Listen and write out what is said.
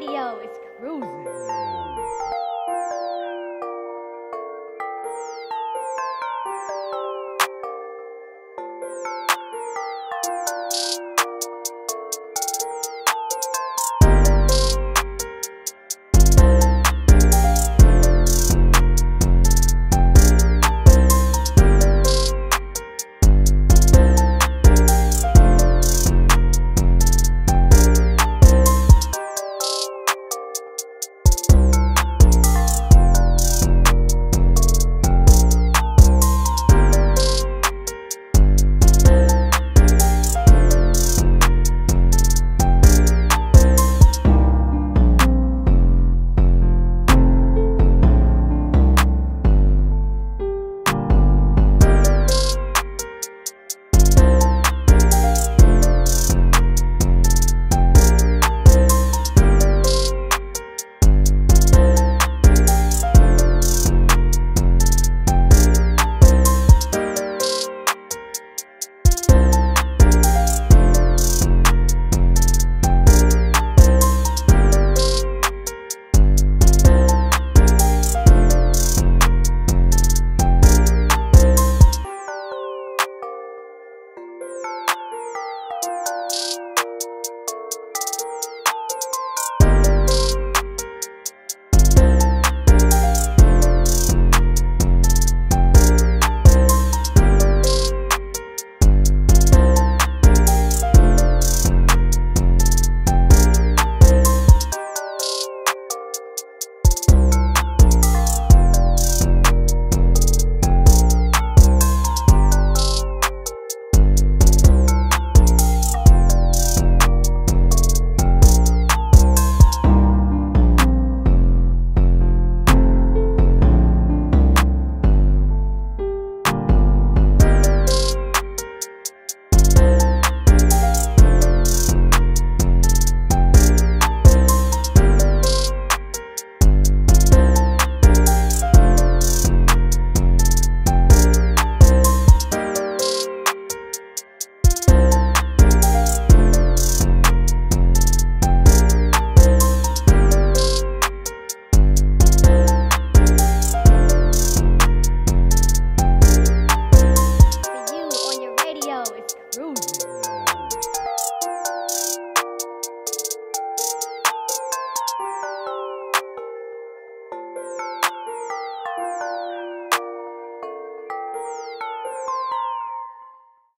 Radio is cruising.